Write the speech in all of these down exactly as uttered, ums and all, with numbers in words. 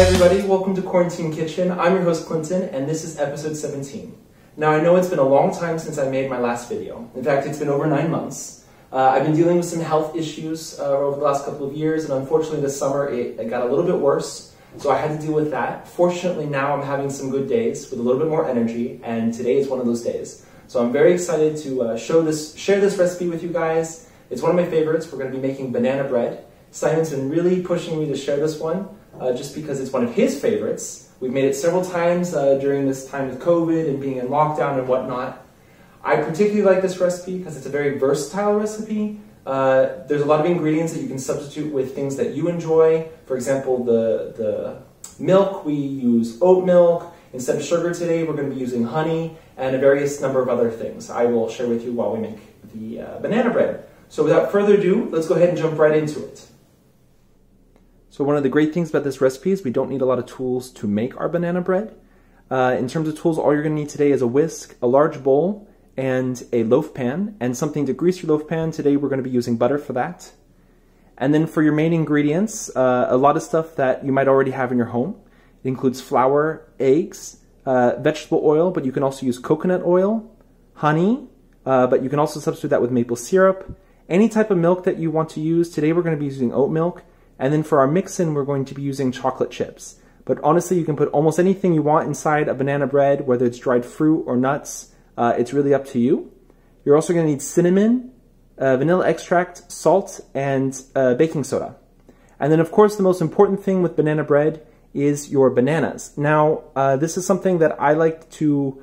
Hi everybody, welcome to Quarantine Kitchen. I'm your host Clinton and this is episode seventeen. Now I know it's been a long time since I made my last video. In fact, it's been over nine months. Uh, I've been dealing with some health issues uh, over the last couple of years, and unfortunately this summer it, it got a little bit worse, so I had to deal with that. Fortunately now I'm having some good days with a little bit more energy, and today is one of those days. So I'm very excited to uh, show this, share this recipe with you guys. It's one of my favorites. We're going to be making banana bread. Simon's been really pushing me to share this one. Uh, just because it's one of his favorites. We've made it several times uh, during this time with COVID and being in lockdown and whatnot. I particularly like this recipe because it's a very versatile recipe. Uh, there's a lot of ingredients that you can substitute with things that you enjoy. For example, the, the milk, we use oat milk. Instead of sugar today, we're going to be using honey and a various number of other things I will share with you while we make the uh, banana bread. So without further ado, let's go ahead and jump right into it. So one of the great things about this recipe is we don't need a lot of tools to make our banana bread. Uh, in terms of tools, all you're going to need today is a whisk, a large bowl, and a loaf pan, and something to grease your loaf pan. Today we're going to be using butter for that. And then for your main ingredients, uh, a lot of stuff that you might already have in your home. It includes flour, eggs, uh, vegetable oil, but you can also use coconut oil, honey, uh, but you can also substitute that with maple syrup. Any type of milk that you want to use. Today we're going to be using oat milk. And then for our mix-in, we're going to be using chocolate chips. But honestly, you can put almost anything you want inside a banana bread, whether it's dried fruit or nuts. Uh, it's really up to you. You're also going to need cinnamon, uh, vanilla extract, salt, and uh, baking soda. And then, of course, the most important thing with banana bread is your bananas. Now, uh, this is something that I like to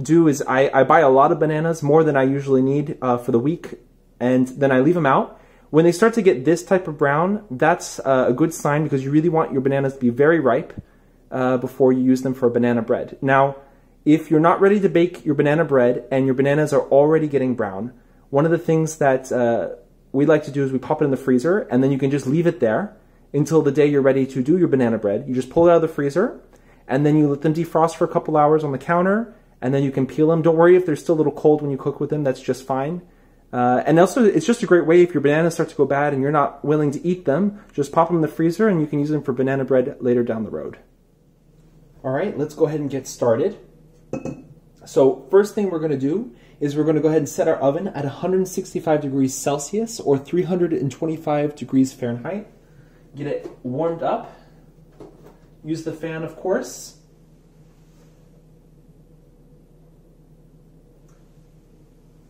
do is I, I buy a lot of bananas, more than I usually need uh, for the week, and then I leave them out. When they start to get this type of brown, that's uh, a good sign because you really want your bananas to be very ripe uh, before you use them for banana bread. Now, if you're not ready to bake your banana bread and your bananas are already getting brown, one of the things that uh, we like to do is we pop it in the freezer and then you can just leave it there until the day you're ready to do your banana bread. You just pull it out of the freezer and then you let them defrost for a couple hours on the counter and then you can peel them. Don't worry if they're still a little cold when you cook with them, that's just fine. Uh, and also, it's just a great way if your bananas start to go bad and you're not willing to eat them, just pop them in the freezer and you can use them for banana bread later down the road. All right, let's go ahead and get started. So first thing we're going to do is we're going to go ahead and set our oven at one hundred sixty-five degrees Celsius or three hundred twenty-five degrees Fahrenheit. Get it warmed up. Use the fan, of course.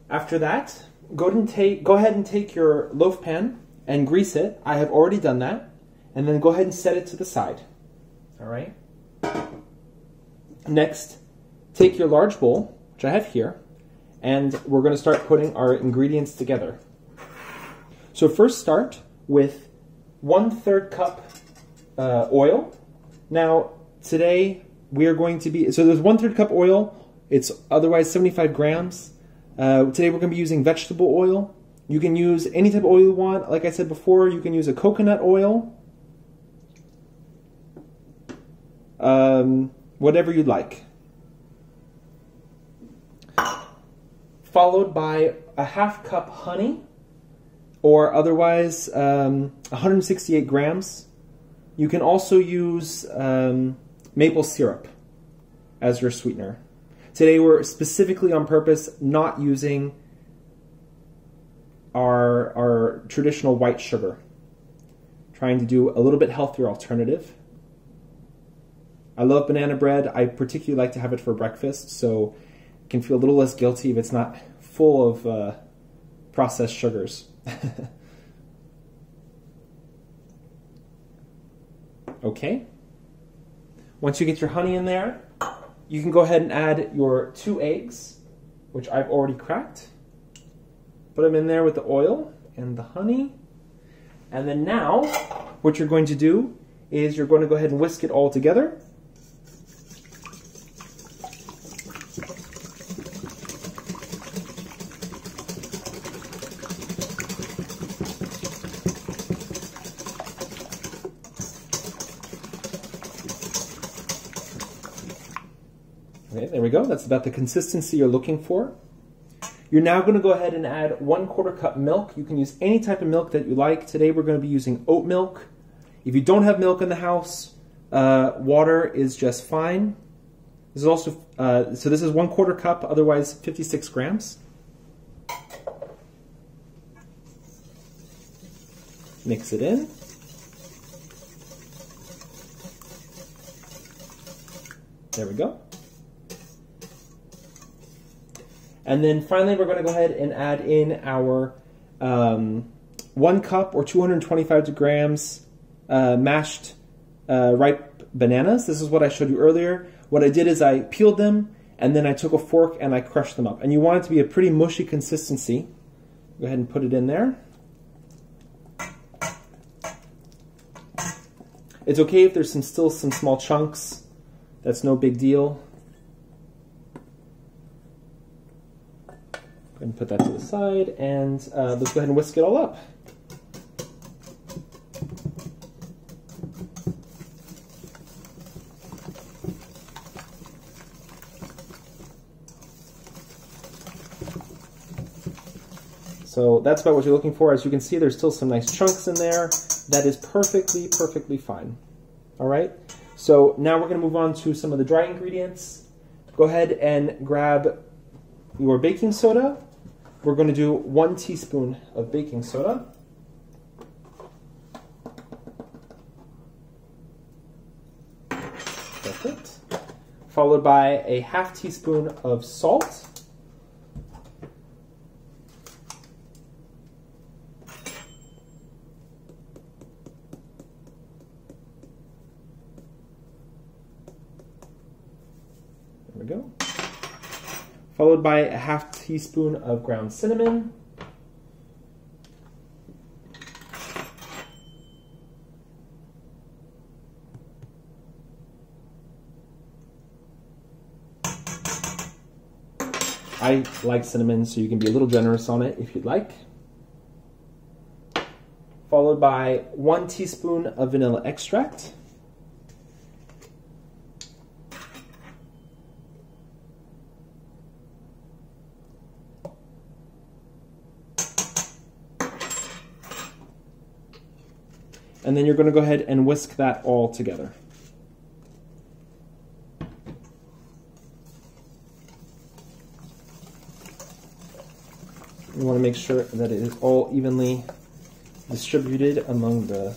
After that, Go and take, go ahead and take your loaf pan and grease it. I have already done that. And then go ahead and set it to the side. All right. Next, take your large bowl, which I have here, and we're going to start putting our ingredients together. So first start with one-third cup uh, oil. Now, today we are going to be, so there's one-third cup oil. It's otherwise seventy-five grams. Uh, today we're going to be using vegetable oil. You can use any type of oil you want. Like I said before, you can use a coconut oil. Um, whatever you'd like. Followed by a half cup honey, or otherwise um, one hundred sixty-eight grams. You can also use um, maple syrup as your sweetener. Today we're specifically on purpose not using our, our traditional white sugar. Trying to do a little bit healthier alternative. I love banana bread. I particularly like to have it for breakfast, so I can feel a little less guilty if it's not full of uh, processed sugars. Okay. Once you get your honey in there, you can go ahead and add your two eggs, which I've already cracked. Put them in there with the oil and the honey. And then now, what you're going to do is you're going to go ahead and whisk it all together. Okay, there we go. That's about the consistency you're looking for. You're now going to go ahead and add one quarter cup milk. You can use any type of milk that you like. Today we're going to be using oat milk. If you don't have milk in the house, Uh, water is just fine. This is also, uh, so this is one quarter cup, otherwise fifty-six grams. Mix it in. There we go. And then finally, we're going to go ahead and add in our um, one cup or two hundred twenty-five grams uh, mashed uh, ripe bananas. This is what I showed you earlier. What I did is I peeled them, and then I took a fork and I crushed them up. And you want it to be a pretty mushy consistency. Go ahead and put it in there. It's okay if there's some still some small chunks. That's no big deal. Go ahead and put that to the side, and uh, let's go ahead and whisk it all up. So that's about what you're looking for. As you can see, there's still some nice chunks in there. That is perfectly, perfectly fine. All right. So now we're going to move on to some of the dry ingredients. Go ahead and grab your baking soda. We're going to do one teaspoon of baking soda. Perfect. Followed by a half teaspoon of salt. There we go. Followed by a half teaspoon of ground cinnamon. I like cinnamon, so you can be a little generous on it if you'd like. Followed by one teaspoon of vanilla extract. And then you're going to go ahead and whisk that all together. You want to make sure that it is all evenly distributed among the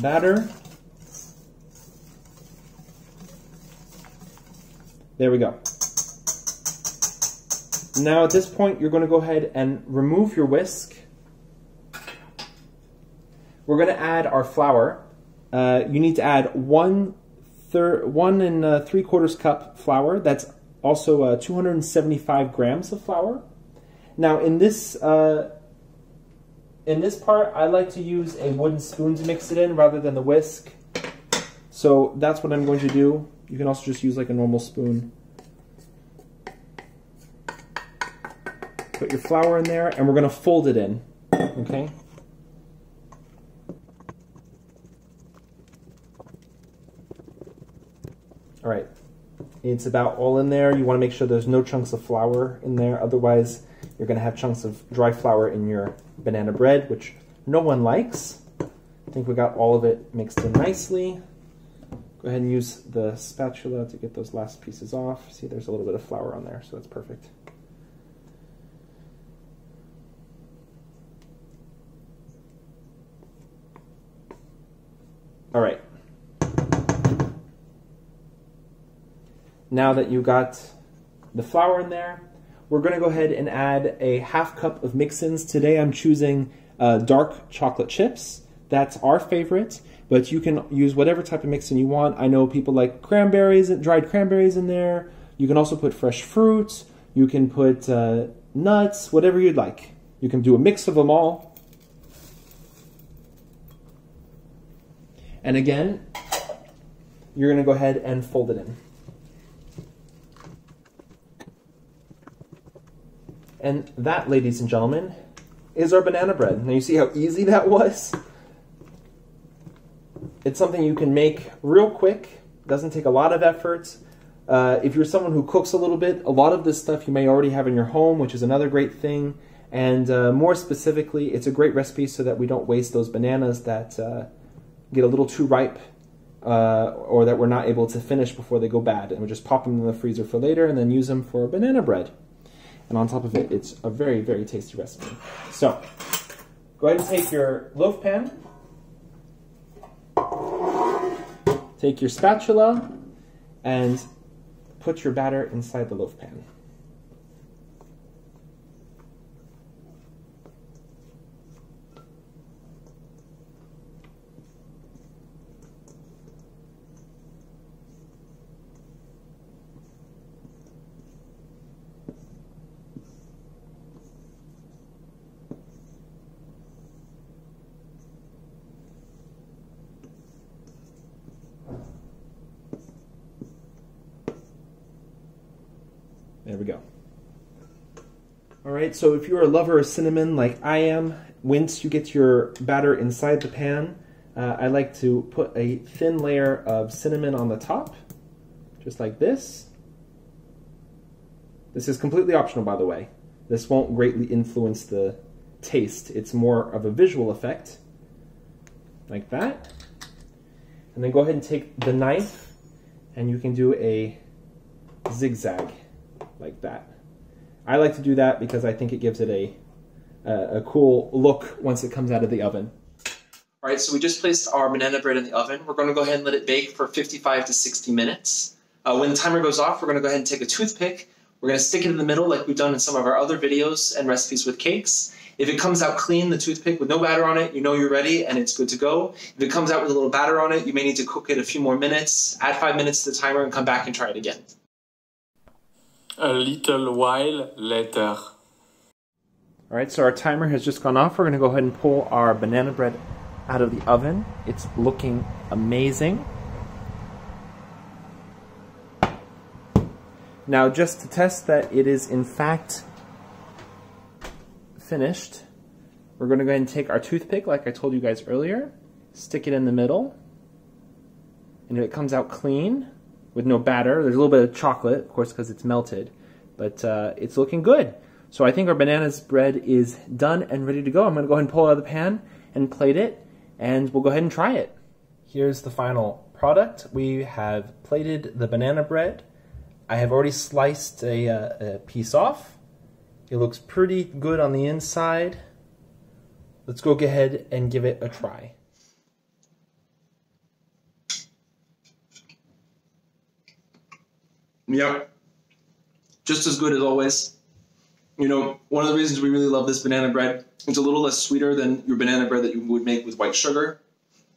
batter. There we go. Now at this point, you're going to go ahead and remove your whisk. We're going to add our flour. Uh, you need to add one, one and uh, three quarters cup flour. That's also uh, two hundred seventy-five grams of flour. Now in this uh, in this part, I like to use a wooden spoon to mix it in rather than the whisk. So that's what I'm going to do. You can also just use like a normal spoon. Put your flour in there, and we're going to fold it in. Okay. All right, it's about all in there. You want to make sure there's no chunks of flour in there. Otherwise, you're going to have chunks of dry flour in your banana bread, which no one likes. I think we got all of it mixed in nicely. Go ahead and use the spatula to get those last pieces off. See, there's a little bit of flour on there, so that's perfect. All right. Now that you got the flour in there, we're going to go ahead and add a half cup of mix-ins. Today I'm choosing uh, dark chocolate chips. That's our favorite, but you can use whatever type of mix-in you want. I know people like cranberries, dried cranberries in there. You can also put fresh fruit. You can put uh, nuts, whatever you'd like. You can do a mix of them all. And again, you're going to go ahead and fold it in. And that, ladies and gentlemen, is our banana bread. Now you see how easy that was? It's something you can make real quick. It doesn't take a lot of effort. Uh, if you're someone who cooks a little bit, a lot of this stuff you may already have in your home, which is another great thing. And uh, more specifically, it's a great recipe so that we don't waste those bananas that uh, get a little too ripe uh, or that we're not able to finish before they go bad. And we just pop them in the freezer for later and then use them for banana bread. And on top of it, it's a very, very tasty recipe. So go ahead and take your loaf pan, take your spatula, and put your batter inside the loaf pan. There we go. All right, so if you're a lover of cinnamon like I am, once you get your batter inside the pan, uh, I like to put a thin layer of cinnamon on the top, just like this. This is completely optional, by the way. This won't greatly influence the taste. It's more of a visual effect, like that. And then go ahead and take the knife, and you can do a zigzag. Like that. I like to do that because I think it gives it a, uh, a cool look once it comes out of the oven. All right, so we just placed our banana bread in the oven. We're gonna go ahead and let it bake for fifty-five to sixty minutes. Uh, when the timer goes off, we're gonna go ahead and take a toothpick. We're gonna stick it in the middle like we've done in some of our other videos and recipes with cakes. If it comes out clean, the toothpick with no batter on it, you know you're ready and it's good to go. If it comes out with a little batter on it, you may need to cook it a few more minutes, add five minutes to the timer and come back and try it again. A little while later. All right, so our timer has just gone off. We're gonna go ahead and pull our banana bread out of the oven. It's looking amazing. Now, just to test that it is in fact finished, we're gonna go ahead and take our toothpick, like I told you guys earlier, stick it in the middle, and if it comes out clean, with no batter. There's a little bit of chocolate, of course, because it's melted, but uh, it's looking good. So I think our banana bread is done and ready to go. I'm gonna go ahead and pull it out of the pan and plate it, and we'll go ahead and try it. Here's the final product. We have plated the banana bread. I have already sliced a, uh, a piece off. It looks pretty good on the inside. Let's go ahead and give it a try. Yeah, just as good as always. You know, one of the reasons we really love this banana bread, it's a little less sweeter than your banana bread that you would make with white sugar.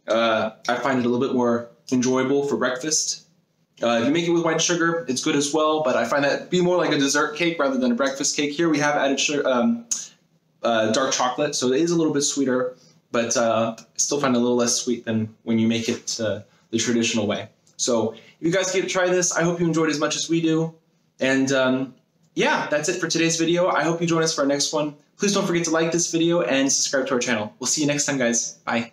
Uh, I find it a little bit more enjoyable for breakfast. Uh, if you make it with white sugar, it's good as well, but I find that be more like a dessert cake rather than a breakfast cake. Here we have added sugar, um, uh, dark chocolate, so it is a little bit sweeter, but uh, I still find it a little less sweet than when you make it uh, the traditional way. So if you guys get to try this, I hope you enjoyed as much as we do. And um, yeah, that's it for today's video. I hope you join us for our next one. Please don't forget to like this video and subscribe to our channel. We'll see you next time, guys. Bye.